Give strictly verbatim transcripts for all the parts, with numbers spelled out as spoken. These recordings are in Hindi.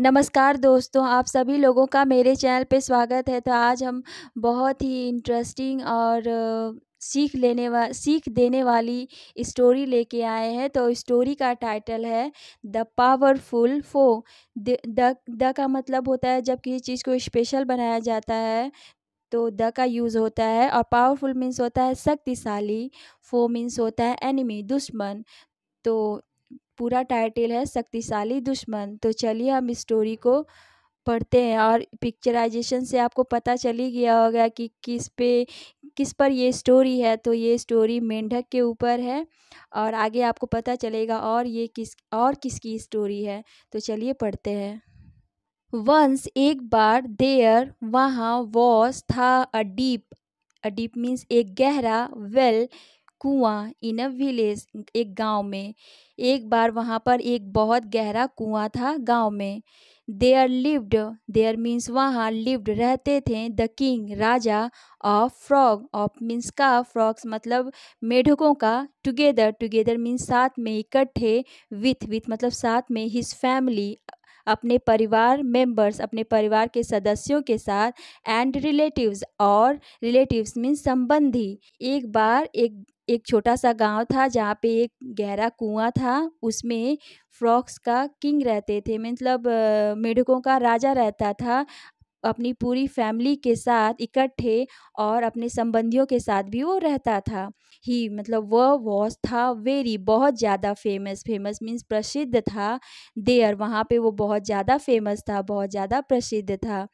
नमस्कार दोस्तों, आप सभी लोगों का मेरे चैनल पे स्वागत है। तो आज हम बहुत ही इंटरेस्टिंग और सीख लेने वा सीख देने वाली स्टोरी लेके आए हैं। तो स्टोरी का टाइटल है the powerful foe. The the का मतलब होता है जब किसी चीज़ को स्पेशल बनाया जाता है तो द का यूज़ होता है, और पावरफुल मीन्स होता है शक्तिशाली, फो मीन्स होता है एनिमी, दुश्मन। तो पूरा टाइटल है शक्तिशाली दुश्मन। तो चलिए हम स्टोरी को पढ़ते हैं, और पिक्चराइजेशन से आपको पता चली गया होगा कि किस पे किस पर ये स्टोरी है। तो ये स्टोरी मेंढक के ऊपर है, और आगे आपको पता चलेगा और ये किस और किसकी स्टोरी है। तो चलिए पढ़ते हैं। वंस, एक बार, देयर वहाँ, वॉस था, a deep, a deep means एक गहरा, वेल कुआं, इन अ विलेज एक गांव में। एक बार वहाँ पर एक बहुत गहरा कुआं था गांव में। देयर लिव्ड, देयर मीन्स वहाँ, लिव्ड रहते थे, द किंग राजा, ऑफ फ्रॉग, ऑफ मीन्स का, फ्रॉग्स मतलब मेढकों का, टुगेदर, टुगेदर मीन्स साथ में, इकट्ठे, विथ, विथ मतलब साथ में, हिज फैमिली अपने परिवार मेंबर्स अपने परिवार के सदस्यों के साथ, एंड रिलेटिव्स और रिलेटिव्स मीन्स संबंधी। एक बार एक एक छोटा सा गांव था जहाँ पे एक गहरा कुआं था, उसमें फ्रॉक्स का किंग रहते थे, मतलब मेढकों का राजा रहता था, अपनी पूरी फैमिली के साथ इकट्ठे, और अपने संबंधियों के साथ भी वो रहता था। ही मतलब वह वॉज था, वेरी बहुत ज़्यादा, फेमस, फेमस मीन्स प्रसिद्ध था। देयर वहाँ पे वो बहुत ज़्यादा फेमस था, बहुत ज़्यादा प्रसिद्ध था,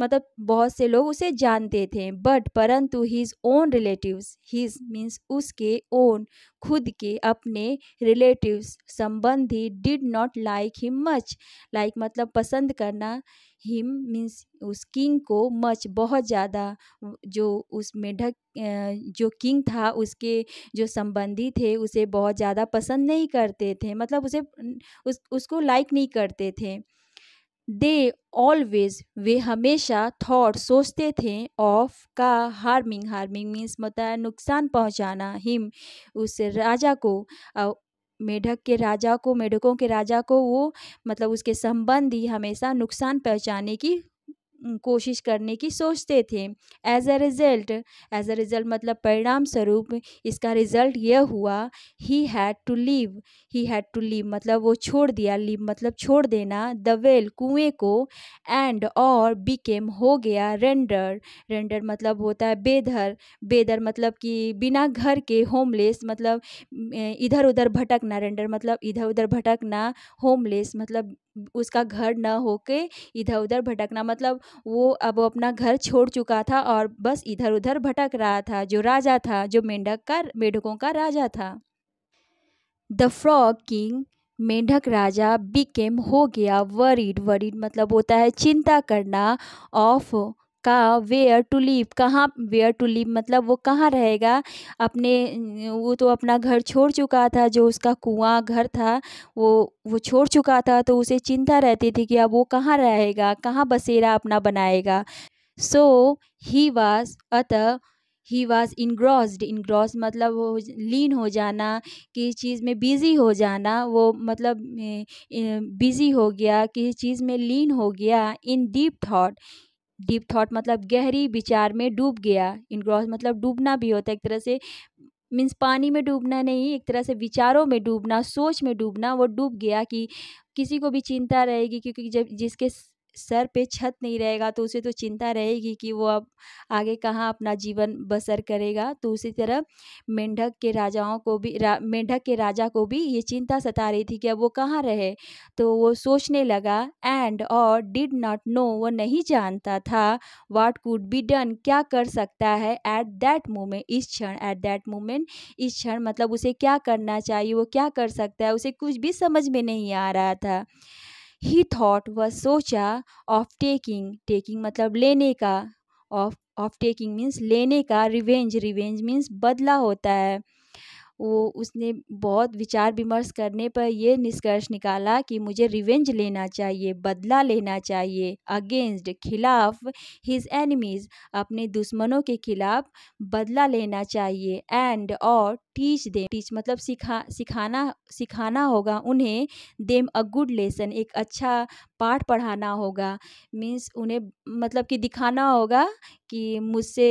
मतलब बहुत से लोग उसे जानते थे। बट परंतु his own relatives, his means उसके, ओन खुद के, अपने, रिलेटिव्स संबंधी, did not like him much, like मतलब पसंद करना, हिम मीन्स उस किंग को, मच बहुत ज़्यादा, जो उस मेढक जो किंग था उसके जो संबंधी थे उसे बहुत ज़्यादा पसंद नहीं करते थे, मतलब उसे उस, उसको लाइक नहीं करते थे। दे ऑलवेज, वे हमेशा, थॉट सोचते थे, ऑफ का हार्मिंग, हार्मिंग मीन्स मतलब नुकसान पहुंचाना, हिम उस राजा को, मेढक के राजा को, मेढकों के राजा को, वो मतलब उसके संबंधी हमेशा नुकसान पहुंचाने की कोशिश करने की सोचते थे। As a result, as a result मतलब परिणाम स्वरूप, इसका रिज़ल्ट यह हुआ, he had to leave, he had to leave मतलब वो छोड़ दिया, लीव मतलब छोड़ देना, द वेल कुएँ को, एंड और, बिकेम हो गया, रेंडर, रेंडर मतलब होता है बेघर, बेघर मतलब कि बिना घर के, होमलेस मतलब इधर उधर भटकना, रेंडर मतलब इधर उधर भटकना, होमलेस मतलब उसका घर न होके इधर उधर भटकना, मतलब वो अब अपना घर छोड़ चुका था और बस इधर उधर भटक रहा था, जो राजा था, जो मेंढक का मेढकों का राजा था। द फ्रॉग किंग, मेंढक राजा, बिकेम हो गया, वरीड, वरीड मतलब होता है चिंता करना, ऑफ का, वेयर टू लीव, कहाँ, वेयर टू लीव मतलब वो कहाँ रहेगा, अपने, वो तो अपना घर छोड़ चुका था, जो उसका कुआं घर था वो वो छोड़ चुका था, तो उसे चिंता रहती थी कि अब वो कहाँ रहेगा, कहाँ बसेरा अपना बनाएगा। सो ही वाज, अतः ही वाज इंग्रॉस्ड, इंग्रॉस मतलब हो, लीन हो जाना, किसी चीज़ में बिज़ी हो जाना, वो मतलब बिज़ी हो गया, किसी चीज़ में लीन हो गया, in deep thought, deep thought मतलब गहरी विचार में डूब गया। इंग्रॉस मतलब डूबना भी होता है एक तरह से, मीन्स पानी में डूबना नहीं, एक तरह से विचारों में डूबना, सोच में डूबना, वो डूब गया कि किसी को भी चिंता रहेगी, क्योंकि जब जिसके सर पे छत नहीं रहेगा तो उसे तो चिंता रहेगी कि वो अब आगे कहाँ अपना जीवन बसर करेगा। तो उसी तरह मेंढक के राजाओं को भी रा, मेंढक के राजा को भी ये चिंता सता रही थी कि अब वो कहाँ रहे, तो वो सोचने लगा, एंड और, डिड नॉट नो, वो नहीं जानता था, व्हाट कुड बी डन, क्या कर सकता है, एट दैट मोमेंट, इस क्षण, एट दैट मोमेंट इस क्षण मतलब उसे क्या करना चाहिए, वो क्या कर सकता है, उसे कुछ भी समझ में नहीं आ रहा था। ही थॉट, वह सोचा, ऑफ टेकिंग, टेकिंग मतलब लेने का, ऑफ ऑफ टेकिंग मीन्स लेने का, रिवेंज, रिवेंज मीन्स बदला होता है, वो उसने बहुत विचार विमर्श करने पर यह निष्कर्ष निकाला कि मुझे रिवेंज लेना चाहिए, बदला लेना चाहिए, अगेंस्ट खिलाफ हिज एनिमीज अपने दुश्मनों के खिलाफ बदला लेना चाहिए। एंड और टीच देम, टीच मतलब सिखा सिखाना सिखाना होगा उन्हें, देम अ गुड लेसन एक अच्छा पाठ पढ़ाना होगा, मीन्स उन्हें मतलब कि दिखाना होगा कि मुझसे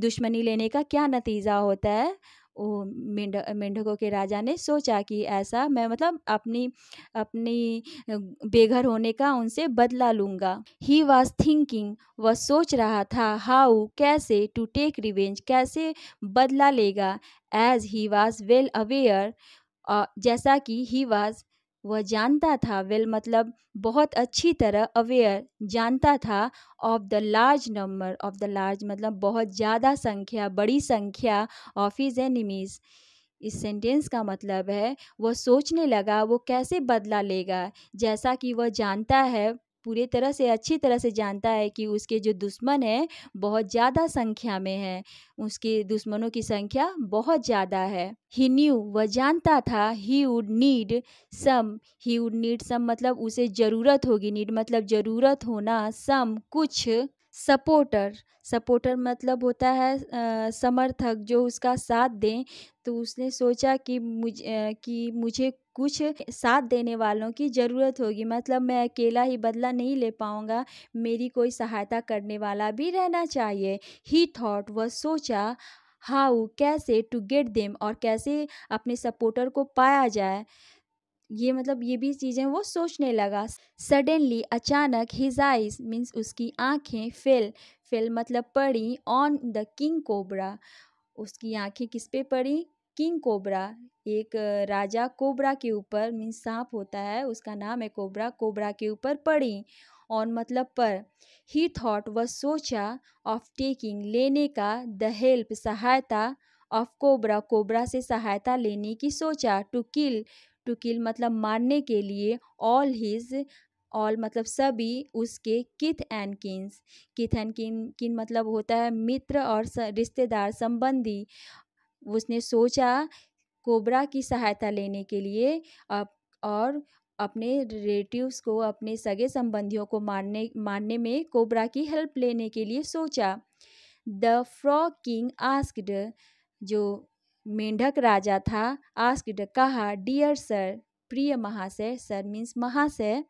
दुश्मनी लेने का क्या नतीजा होता है। वो मेंढ मेंढकों के राजा ने सोचा कि ऐसा मैं मतलब अपनी अपनी बेघर होने का उनसे बदला लूँगा। ही वॉज थिंकिंग, वह सोच रहा था, हाउ कैसे, टू टेक रिवेंज कैसे बदला लेगा। As he was well aware, जैसा कि ही वॉज वह जानता था, वेल मतलब बहुत अच्छी तरह, अवेयर जानता था, of the large number, of the large मतलब बहुत ज़्यादा संख्या, बड़ी संख्या, ऑफ हिज एनिमीज। इस सेंटेंस का मतलब है वह सोचने लगा वो कैसे बदला लेगा, जैसा कि वह जानता है पूरे तरह से अच्छी तरह से जानता है कि उसके जो दुश्मन हैं बहुत ज़्यादा संख्या में हैं, उसके दुश्मनों की संख्या बहुत ज़्यादा है। ही न्यू, वह जानता था, he would need some, he would need some मतलब उसे ज़रूरत होगी, नीड मतलब ज़रूरत होना, सम कुछ, सपोर्टर, सपोर्टर मतलब होता है समर्थक जो उसका साथ दें। तो उसने सोचा कि मुझे कि मुझे कुछ साथ देने वालों की ज़रूरत होगी, मतलब मैं अकेला ही बदला नहीं ले पाऊँगा, मेरी कोई सहायता करने वाला भी रहना चाहिए। ही थॉट, वह सोचा, हाउ कैसे, टू गेट देम और कैसे अपने सपोर्टर को पाया जाए, ये मतलब ये भी चीज़ें वो सोचने लगा। सडनली अचानक, हिज आइज मीन्स उसकी आँखें, फेल फेल मतलब पड़ी, ऑन द किंग कोबरा, उसकी आँखें किस पे पड़ी, किंग कोबरा, एक राजा कोबरा के ऊपर, मीन्स सांप होता है उसका नाम है कोबरा, कोबरा के ऊपर पड़ी, ऑन मतलब पर। ही थॉट, वह सोचा, ऑफ टेकिंग लेने का, द हेल्प सहायता, ऑफ कोबरा कोबरा से सहायता लेने की सोचा। टू किल, टू किल मतलब मारने के लिए, ऑल हिज ऑल मतलब सभी उसके, किथ एंड किन्स, किथ एंड किन किन मतलब होता है मित्र और रिश्तेदार संबंधी। उसने सोचा कोबरा की सहायता लेने के लिए और अपने रिलेटिव्स को, अपने सगे संबंधियों को मारने मारने में कोबरा की हेल्प लेने के लिए सोचा। द फ्रॉग किंग आस्क्ड, जो मेंढक राजा था, आस्क्ड कहा, डियर सर प्रिय महाशय, सर मीन्स महाशय।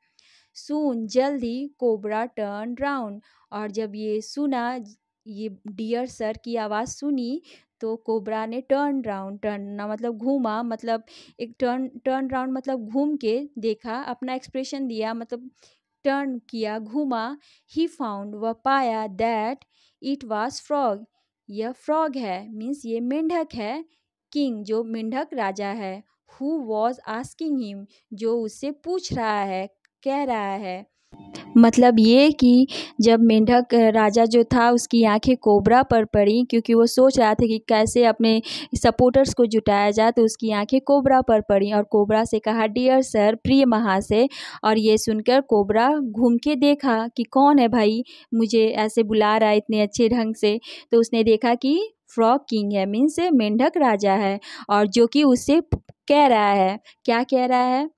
सून जल्दी, कोबरा टर्न राउंड, और जब ये सुना, ये डियर सर की आवाज़ सुनी तो कोबरा ने टर्न राउंड, टर्न मतलब घूमा, मतलब एक टर्न टर्न राउंड मतलब घूम के देखा, अपना एक्सप्रेशन दिया, मतलब टर्न किया, घूमा। ही फाउंड, वह पाया, दैट इट वाज फ्रॉग, यह फ्रॉग है, मीन्स ये मेंढक है, किंग जो मेंढक राजा है, हु वॉज आस्किंग हिम जो उससे पूछ रहा है, कह रहा है, मतलब ये कि जब मेंढक राजा जो था उसकी आंखें कोबरा पर पड़ी क्योंकि वो सोच रहा था कि कैसे अपने सपोर्टर्स को जुटाया जाए, तो उसकी आंखें कोबरा पर पड़ी और कोबरा से कहा, डियर सर प्रिय महाशय। और ये सुनकर कोबरा घूम के देखा कि कौन है भाई, मुझे ऐसे बुला रहा है इतने अच्छे ढंग से। तो उसने देखा कि फ्रॉग किंग है, मीन्स मेंढक राजा है, और जो कि उससे कह रहा है, क्या कह रहा है।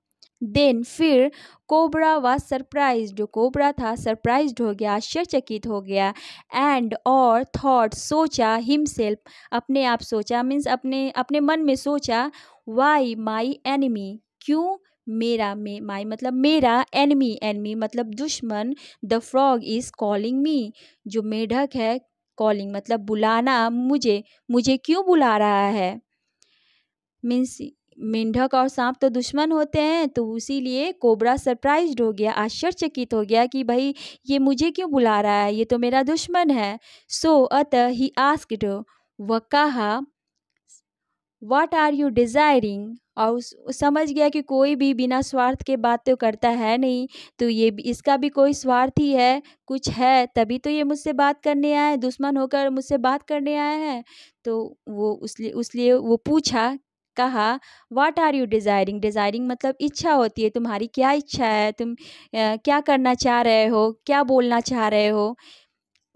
देन फिर कोबरा वाज सरप्राइज, जो कोबरा था सरप्राइज हो गया, आश्चर्यचकित हो गया। एंड और थॉट सोचा, हिमसेल्फ अपने आप सोचा, मीन्स अपने अपने मन में सोचा, वाई माई एनिमी क्यों मेरा मे माई मतलब मेरा, एनिमी एनिमी मतलब दुश्मन, the frog is calling me, जो मेढक है कॉलिंग मतलब बुलाना, मुझे मुझे क्यों बुला रहा है, मीन्स मेंढक और सांप तो दुश्मन होते हैं, तो इसीलिए कोबरा सरप्राइज्ड हो गया, आश्चर्यचकित हो गया कि भाई ये मुझे क्यों बुला रहा है, ये तो मेरा दुश्मन है। सो अतः ही आस्क्ड, वह कहा, व्हाट आर यू डिज़ायरिंग, और उस, समझ गया कि कोई भी बिना स्वार्थ के बात तो करता है नहीं, तो ये इसका भी कोई स्वार्थ ही है, कुछ है तभी तो ये मुझसे बात करने आए हैं, दुश्मन होकर मुझसे बात करने आए हैं। तो वो उसलिए उसलिए वो पूछा, कहा, what are you desiring, desiring मतलब इच्छा होती है, तुम्हारी क्या इच्छा है, तुम आ, क्या करना चाह रहे हो, क्या बोलना चाह रहे हो।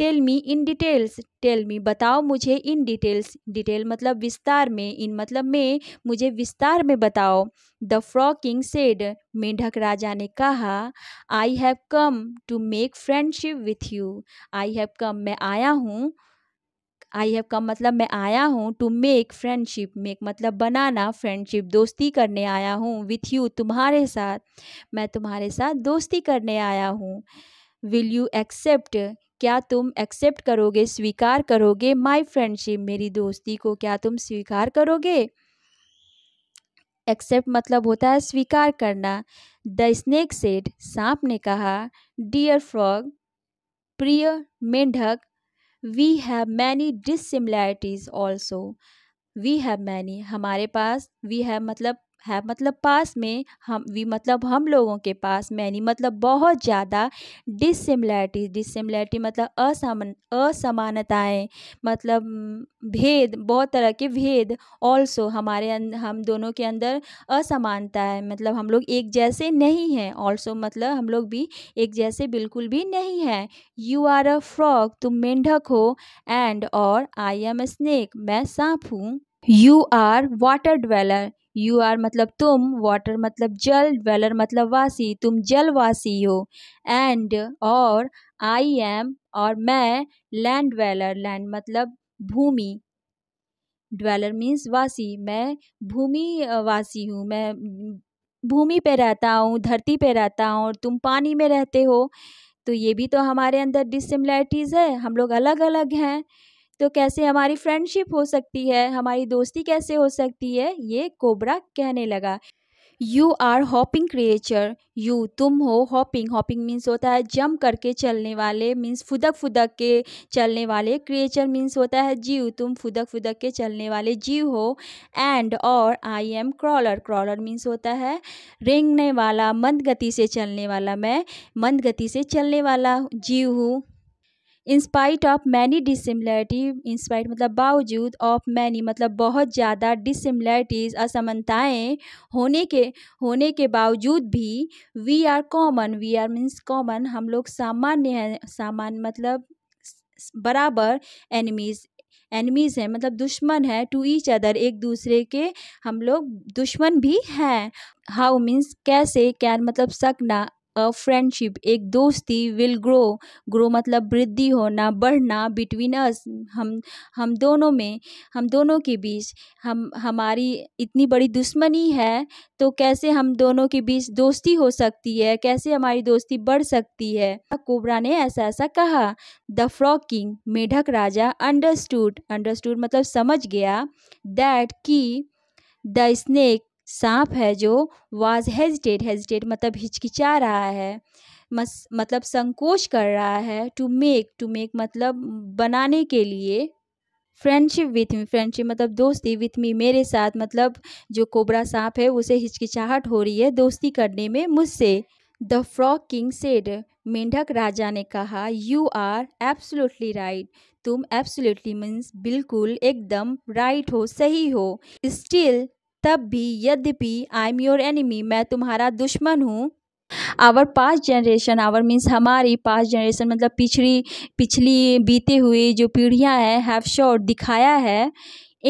Tell me in details, tell me बताओ मुझे, इन डिटेल्स, डिटेल मतलब विस्तार में, इन मतलब में, मुझे विस्तार में बताओ। द फ्रॉग किंग सेड, मेंढक राजा ने कहा, I have come to make friendship with you, I have come मैं आया हूँ, आई हैव कम मतलब मैं आया हूँ, टू मेक फ्रेंडशिप, मेक मतलब बनाना, फ्रेंडशिप दोस्ती करने आया हूँ, विथ यू तुम्हारे साथ, मैं तुम्हारे साथ दोस्ती करने आया हूँ। विल यू एक्सेप्ट, क्या तुम एक्सेप्ट करोगे, स्वीकार करोगे, माई फ्रेंडशिप मेरी दोस्ती को क्या तुम स्वीकार करोगे। एक्सेप्ट मतलब होता है स्वीकार करना। द स्नेक सेड, सांप ने कहा, डियर फ्रॉग, प्रिय मेंढक, we have many dissimilarities also, we have many हमारे पास, वी हैव मतलब है मतलब पास में, हम वी मतलब हम लोगों के पास, मैनी मतलब बहुत ज़्यादा, डिसिमिलैरिटी डिसिमिलैरिटी मतलब असमान असमानताएँ मतलब भेद, बहुत तरह के भेद, ऑल्सो हमारे हम दोनों के अंदर असमानता है मतलब हम लोग एक जैसे नहीं हैं, ऑल्सो मतलब हम लोग भी एक जैसे बिल्कुल भी नहीं हैं। यू आर अ फ्रॉग, तुम मेंढक हो, एंड और आई एम अ स्नेक, मैं सांप हूँ। You are water dweller, you are मतलब तुम, वाटर मतलब जल, ड्वेलर मतलब वासी, तुम जलवासी हो, एंड और आई एम और मैं लैंड ड्वेलर, लैंड मतलब भूमि, ड्वेलर मीन्स वासी, मैं भूमि वासी हूँ, मैं भूमि पे रहता हूँ, धरती पे रहता हूँ, और तुम पानी में रहते हो। तो ये भी तो हमारे अंदर डिसिमिलैरिटीज़ है, हम लोग अलग अलग हैं, तो कैसे हमारी फ्रेंडशिप हो सकती है, हमारी दोस्ती कैसे हो सकती है। ये कोबरा कहने लगा। You are hopping creature, you तुम हो, हॉपिंग हॉपिंग मीन्स होता है जंप करके चलने वाले, मीन्स फुदक फुदक के चलने वाले, क्रिएचर मीन्स होता है जीव, तुम फुदक फुदक के चलने वाले जीव हो। एंड और I am crawler, crawler means होता है रेंगने वाला, मंद गति से चलने वाला, मैं मंद गति से चलने वाला जीव हूँ। In spite of many dissimilarity, in spite मतलब बावजूद, ऑफ मैनी मतलब बहुत ज़्यादा, डिसिमिलैरिटीज़ असमानताएँ होने के होने के बावजूद भी, we are common, we are means common हम लोग सामान्य हैं, सामान्य मतलब बराबर, एनिमीज़ एनिमीज़ हैं मतलब दुश्मन है, टू ईच अदर एक दूसरे के हम लोग दुश्मन भी हैं। हाउ मीन्स कैसे, कैन मतलब सकना, अ फ्रेंडशिप एक दोस्ती, विल ग्रो, ग्रो मतलब वृद्धि होना, बढ़ना, बिटवीन अस हम हम दोनों में, हम दोनों के बीच, हम हमारी इतनी बड़ी दुश्मनी है तो कैसे हम दोनों के बीच दोस्ती हो सकती है, कैसे हमारी दोस्ती बढ़ सकती है। कोबरा ने ऐसा ऐसा कहा। द फ्रॉग किंग, मेढक राजा, अंडरस्टूड, अंडरस्टूड मतलब समझ गया, दैट की द स्नेक सांप है जो, वाज हेजिटेट, हेजिटेट मतलब हिचकिचा रहा है, मस मतलब संकोच कर रहा है, टू मेक टू मेक मतलब बनाने के लिए, फ्रेंडशिप विथ मी, फ्रेंडशिप मतलब दोस्ती, विथ मी मेरे साथ मतलब जो कोबरा सांप है उसे हिचकिचाहट हो रही है दोस्ती करने में मुझसे। द फ्रॉग किंग सेड, मेंढक राजा ने कहा, यू आर एब्सोल्युटली राइट, तुम एब्सोल्युटली मीन्स बिल्कुल, एकदम, राइट हो, सही हो। स्टिल तब भी, यद्यपि, आई एम योर एनिमी मैं तुम्हारा दुश्मन हूँ। Our past generation, our means हमारी, पास्ट जनरेशन मतलब पिछड़ी पिछली बीते हुए जो पीढ़ियाँ हैं, हैव शॉट दिखाया है,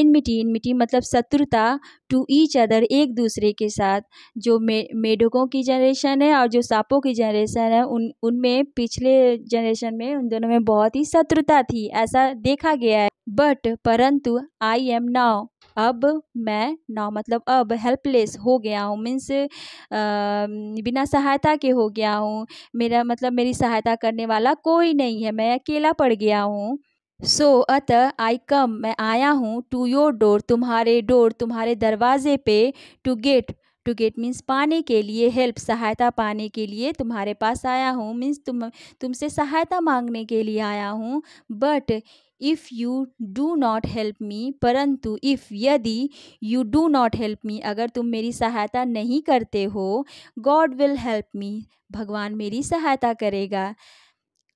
इनमिटी इनमिटी मतलब शत्रुता, टू ईच अदर एक दूसरे के साथ, जो मे मेढकों की जनरेशन है और जो सांपों की जनरेशन है, उन उनमें पिछले जनरेशन में उन दोनों में बहुत ही शत्रुता थी, ऐसा देखा गया है। बट परंतु आई एम नाउ, अब मैं ना मतलब अब हेल्पलेस हो गया हूँ, मीन्स बिना सहायता के हो गया हूँ, मेरा मतलब मेरी सहायता करने वाला कोई नहीं है, मैं अकेला पड़ गया हूँ। सो अतः आई कम मैं आया हूँ, टू योर डोर तुम्हारे डोर तुम्हारे दरवाजे पे, to get to get means पाने के लिए, हेल्प सहायता पाने के लिए तुम्हारे पास आया हूँ, मीन्स तुम तुमसे सहायता मांगने के लिए आया हूँ। But if you do not help me, परंतु इफ़ यदि you do not help me अगर तुम मेरी सहायता नहीं करते हो, गॉड विल हेल्प मी भगवान मेरी सहायता करेगा,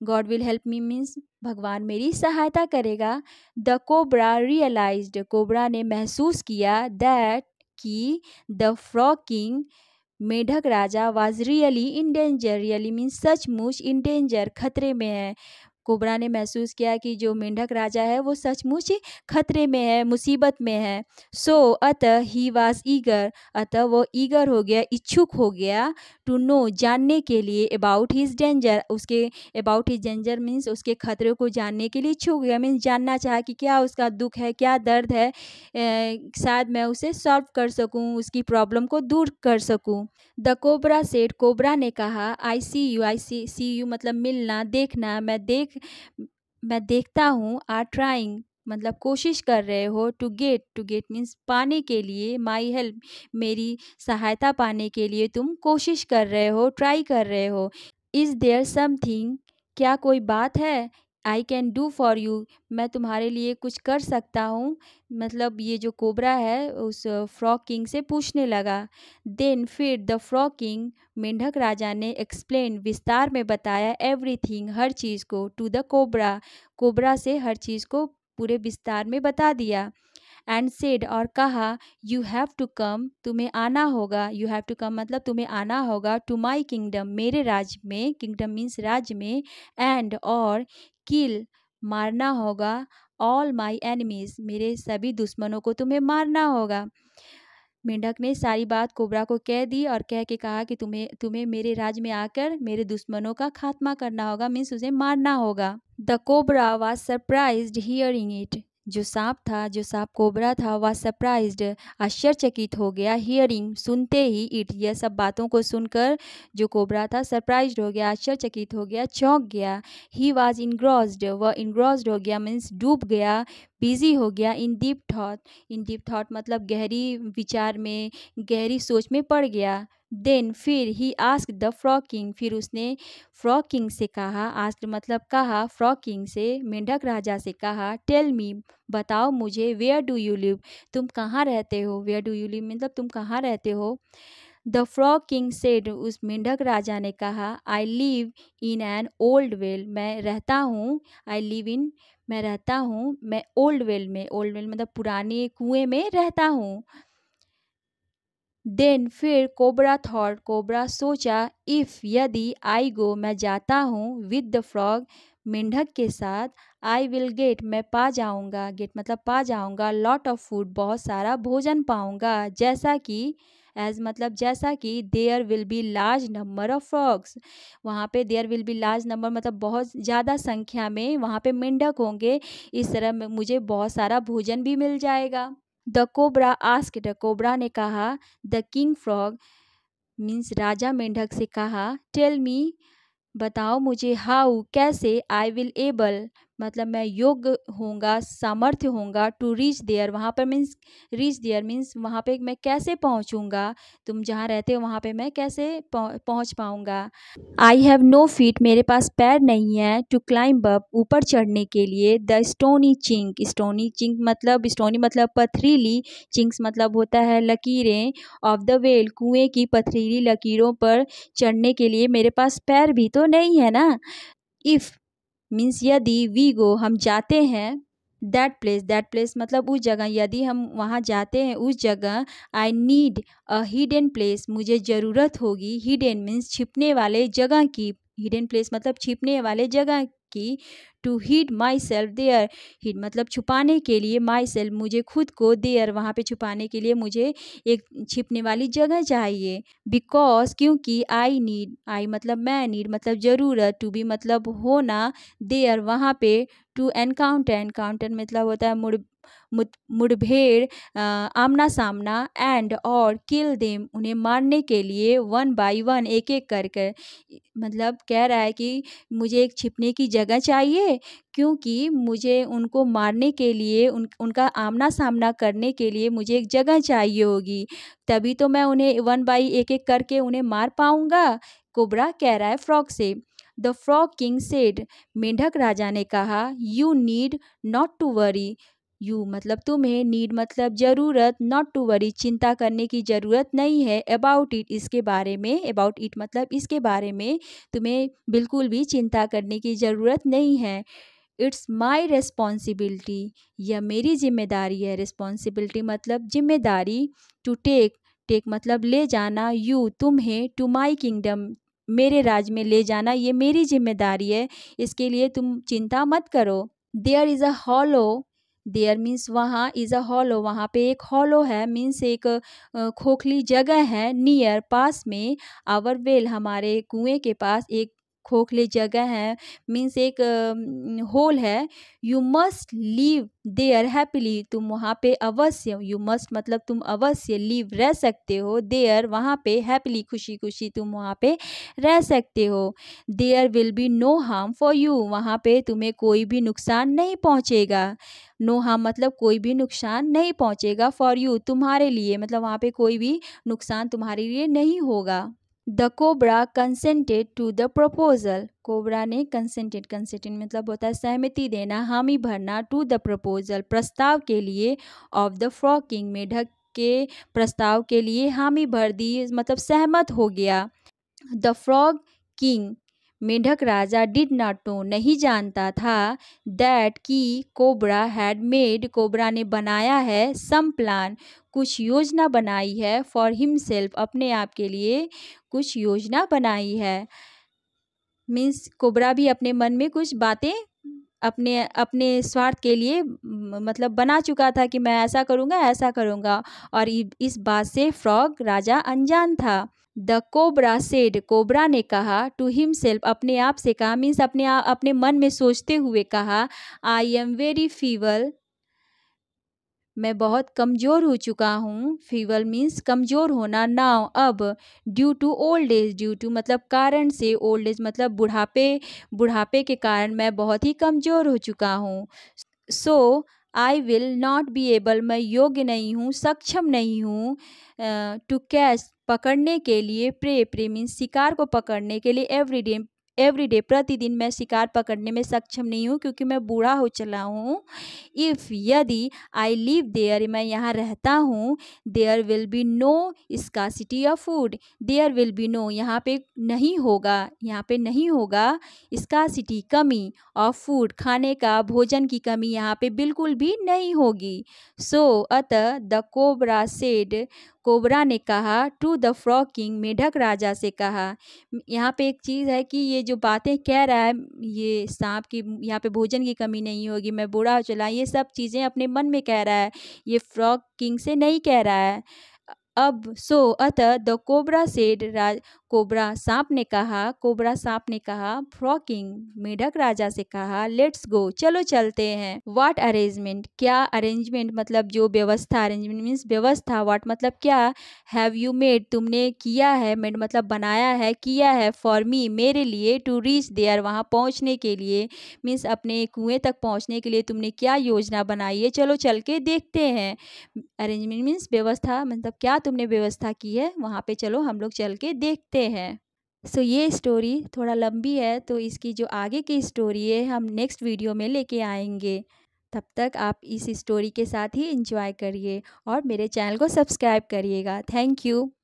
God will help me means भगवान मेरी सहायता करेगा। द कोबरा रियलाइज्ड, कोबरा ने महसूस किया, दैट कि द फ्रॉग किंग मेढक राजा was really in danger, really means सचमुच, इन डेंजर खतरे में है, कोबरा ने महसूस किया कि जो मेंढक राजा है वो सचमुच खतरे में है, मुसीबत में है। सो अतः ही वाज ईगर, अतः वो ईगर हो गया, इच्छुक हो गया टू नो, जानने के लिए, अबाउट हिज डेंजर, उसके अबाउट हिज डेंजर मीन्स उसके खतरे को जानने के लिए इच्छुक गया, मीन्स जानना चाहा कि क्या उसका दुख है, क्या दर्द है, शायद मैं उसे सॉल्व कर सकूं, उसकी प्रॉब्लम को दूर कर सकूं। द कोबरा सेड, कोबरा ने कहा, आई सी you, I C C you मतलब मिलना, देखना, मैं देख मैं देखता हूँ, आर ट्राइंग मतलब कोशिश कर रहे हो, to get, to get means पाने के लिए, माई हेल्प मेरी सहायता पाने के लिए तुम कोशिश कर रहे हो, ट्राई कर रहे हो। इज़ देयर समथिंग, क्या कोई बात है, I can do for you, मैं तुम्हारे लिए कुछ कर सकता हूँ, मतलब ये जो कोबरा है उस फ्रॉग किंग से पूछने लगा। देन फिर द फ्रॉग किंग मेंढक राजा ने एक्सप्लेन विस्तार में बताया एवरीथिंग हर चीज़ को, टू द कोबरा, कोबरा से हर चीज़ को पूरे विस्तार में बता दिया। एंड सेड, और कहा, यू हैव टू कम, तुम्हें आना होगा, यू हैव टू कम मतलब तुम्हें आना होगा, टू माई किंगडम, मेरे राज्य में, किंगडम मीन्स राज्य में, एंड और किल मारना होगा, ऑल माई एनिमीज, मेरे सभी दुश्मनों को तुम्हें मारना होगा। मेंढक ने सारी बात कोबरा को कह दी और कह के कहा कि तुम्हें तुम्हें मेरे राज्य में आकर मेरे दुश्मनों का खात्मा करना होगा, मीन्स उसे मारना होगा। The cobra was surprised hearing it, जो सांप था, जो सांप कोबरा था, वह सरप्राइज्ड आश्चर्यचकित हो गया, हियरिंग सुनते ही, इट यह सब बातों को सुनकर जो कोबरा था सरप्राइज्ड हो गया, आश्चर्यचकित हो गया, चौंक गया। ही वाज इंग्रॉस्ड, वह इंग्रॉस्ड हो गया मीन्स डूब गया, बिजी हो गया, in deep thought, in deep thought मतलब गहरी विचार में, गहरी सोच में पड़ गया। देन फिर he ask the frog king, फिर उसने फ्रॉग किंग से कहा, आस्क मतलब कहा, फ्रॉग किंग से मेंढक राजा से कहा, टेल मी बताओ मुझे, वेयर डू यू लिव, तुम कहाँ रहते हो, वेयर डू यू लिव मतलब तुम कहाँ रहते हो। द फ्रॉग किंग सेड, उस मेंढक राजा ने कहा, I live in an old well, मैं रहता हूँ, आई लिव इन मैं रहता हूँ, मैं ओल्ड वेल में, ओल्ड वेल मतलब पुराने कुएँ में रहता हूँ। देन फिर कोबरा थॉट, कोबरा सोचा, इफ़ यदि आई गो मैं जाता हूँ, विद द फ्रॉग मेंढक के साथ, आई विल गेट मैं पा जाऊँगा, गेट मतलब पा जाऊँगा, लॉट ऑफ फूड बहुत सारा भोजन पाऊँगा, जैसा कि, एज मतलब जैसा कि, there will be large number of frogs, वहाँ पे there will be large number मतलब बहुत ज़्यादा संख्या में वहाँ पे मेंढक होंगे, इस तरह मुझे बहुत सारा भोजन भी मिल जाएगा। द कोबरा आस्क्ड, कोबरा ने कहा, द किंग फ्रॉग मीन्स राजा मेंढक से कहा, टेल मी बताओ मुझे, हाउ कैसे, आई विल एबल मतलब मैं योग्य होऊंगा, सामर्थ्य होऊंगा, टू रीच देयर वहाँ पर मीन्स रीच देयर मीन्स वहाँ पे मैं कैसे पहुँचूँगा, तुम जहाँ रहते हो वहाँ पे मैं कैसे पहुँच पाऊँगा। आई हैव नो फीट, मेरे पास पैर नहीं है, टू क्लाइंब अप ऊपर चढ़ने के लिए, the stony chink, stony chink मतलब स्टोनी मतलब पथरीली, चिंक्स मतलब होता है लकीरें, ऑफ द वेल कुएँ की पथरीली लकीरों पर चढ़ने के लिए मेरे पास पैर भी तो नहीं है ना। इफ़ मीन्स यदि, वी गो हम जाते हैं, दैट प्लेस, दैट प्लेस मतलब उस जगह, यदि हम वहाँ जाते हैं उस जगह, I need a hidden place मुझे ज़रूरत होगी, हिडन मीन्स छिपने वाले जगह की, हिडन प्लेस मतलब छिपने वाले जगह की, to hide myself there, hide मतलब छुपाने के लिए, माई सेल्फ मुझे खुद को, देयर वहाँ पे छुपाने के लिए मुझे एक छिपने वाली जगह चाहिए। बिकॉज क्योंकि, आई नीड आई मतलब मैं, नीड मतलब ज़रूरत, टू बी मतलब होना, देयर वहाँ पे, टू एनकाउंटर, एनकाउंटर मतलब होता है मुड़ मुठ मुठभेड़, आमना सामना, एंड और किल देम उन्हें मारने के लिए, वन बाय वन एक एक करके, मतलब कह रहा है कि मुझे एक छिपने की जगह चाहिए क्योंकि मुझे उनको मारने के लिए, उन उनका आमना सामना करने के लिए मुझे एक जगह चाहिए होगी, तभी तो मैं उन्हें वन बाय एक एक करके उन्हें मार पाऊँगा, कोबरा कह रहा है फ्रॉग से। द फ्रॉग किंग सेड, मेंढक राजा ने कहा, you need not to worry, you मतलब तुम्हें, नीड मतलब ज़रूरत, नॉट टू वरी चिंता करने की ज़रूरत नहीं है, अबाउट इट इसके बारे में, अबाउट इट मतलब इसके बारे में तुम्हें बिल्कुल भी चिंता करने की ज़रूरत नहीं है। इट्स माई रेस्पॉन्सिबिलिटी, यह मेरी जिम्मेदारी है, रेस्पॉन्सिबिलिटी मतलब जिम्मेदारी, टू टेक, टेक मतलब ले जाना, यू तुम्हें, टू माई किंगडम मेरे राज्य में ले जाना ये मेरी जिम्मेदारी है, इसके लिए तुम चिंता मत करो। There is a hollow, there means वहाँ, इज़ अ हॉलो वहाँ पे एक हॉलो है, मीन्स एक खोखली जगह है, नियर पास में, आवर वेल हमारे कुएं के पास एक खोखली जगह है, मीन्स एक होल है। You must live there happily, तुम वहाँ पे अवश्य, यू मस्ट मतलब तुम अवश्य, लिव रह सकते हो, देयर वहाँ पे, हैप्पीली खुशी खुशी तुम वहाँ पे रह सकते हो। There will be no harm for you, वहाँ पे तुम्हें कोई भी नुकसान नहीं पहुँचेगा। नो हार्म मतलब कोई भी नुकसान नहीं पहुँचेगा, फॉर यू तुम्हारे लिए, मतलब वहाँ पे कोई भी नुकसान तुम्हारे लिए नहीं होगा। The cobra consented to the proposal, cobra ने कंसेंटेड, कंसेंटेड मतलब होता है सहमति देना, हामी भरना, टू द प्रपोजल प्रस्ताव के लिए, ऑफ द फ्रॉग किंग मेढक के प्रस्ताव के लिए हामी भर दी, मतलब सहमत हो गया। द फ्रॉग किंग मेढक राजा डिड नॉट नो नहीं जानता था, दैट कि कोबरा हैड मेड कोबरा ने बनाया है, सम प्लान कुछ योजना बनाई है, फॉर हिमसेल्फ अपने आप के लिए कुछ योजना बनाई है, मीन्स कोबरा भी अपने मन में कुछ बातें अपने अपने स्वार्थ के लिए मतलब बना चुका था कि मैं ऐसा करूँगा ऐसा करूँगा, और इस बात से फ्रॉग राजा अनजान था। द कोबरा सेड कोबरा ने कहा, टू हिमसेल्फ अपने आप से कहा, मीन्स अपने आप अपने मन में सोचते हुए कहा, आई एम वेरी फीवल मैं बहुत कमज़ोर हो चुका हूँ, फीवल मीन्स कमज़ोर होना, नाउ अब, due to old age, due to मतलब कारण से, ओल्ड एज मतलब बुढ़ापे, बुढ़ापे के कारण मैं बहुत ही कमज़ोर हो चुका हूँ। So I will not be able मैं योग्य नहीं हूँ, सक्षम नहीं हूँ, टू कैच पकड़ने के लिए, प्रे प्रे मीन्स शिकार को पकड़ने के लिए, एवरीडे एवरीडे प्रतिदिन मैं शिकार पकड़ने में सक्षम नहीं हूँ क्योंकि मैं बूढ़ा हो चला हूँ। इफ़ यदि आई लिव देयर मैं यहाँ रहता हूँ, there will be no scarcity of food, there will be no यहाँ पे नहीं होगा, यहाँ पे नहीं होगा स्कार्सिटी कमी, ऑफ फूड खाने का, भोजन की कमी यहाँ पे बिल्कुल भी नहीं होगी। सो अतः द कोबरा सेड कोबरा ने कहा, टू द फ्रॉग किंग मेढक राजा से कहा, यहाँ पे एक चीज़ है कि ये जो बातें कह रहा है ये सांप की, यहाँ पे भोजन की कमी नहीं होगी, मैं बूढ़ा हो चला, ये सब चीज़ें अपने मन में कह रहा है, ये फ्रॉग किंग से नहीं कह रहा है। अब सो अतः द कोबरा सेड राज कोबरा सांप ने कहा कोबरा सांप ने कहा फ्रॉग किंग मेढक राजा से कहा, लेट्स गो चलो चलते हैं। व्हाट अरेंजमेंट क्या अरेंजमेंट मतलब जो व्यवस्था, अरेंजमेंट मीन्स व्यवस्था, व्हाट मतलब क्या, हैव यू मेड तुमने किया है, मेड मतलब बनाया है किया है, फॉर मी मेरे लिए, टू रीच देयर वहाँ पहुँचने के लिए, मीन्स अपने कुएँ तक पहुँचने के लिए तुमने क्या योजना बनाई है, चलो चल के देखते हैं। अरेंजमेंट मीन्स व्यवस्था, मतलब क्या तुमने व्यवस्था की है वहाँ पे, चलो हम लोग चल के देखते हैं। सो so, ये स्टोरी थोड़ा लंबी है, तो इसकी जो आगे की स्टोरी है हम नेक्स्ट वीडियो में लेके आएंगे। तब तक आप इस स्टोरी के साथ ही एंजॉय करिए और मेरे चैनल को सब्सक्राइब करिएगा। Thank you.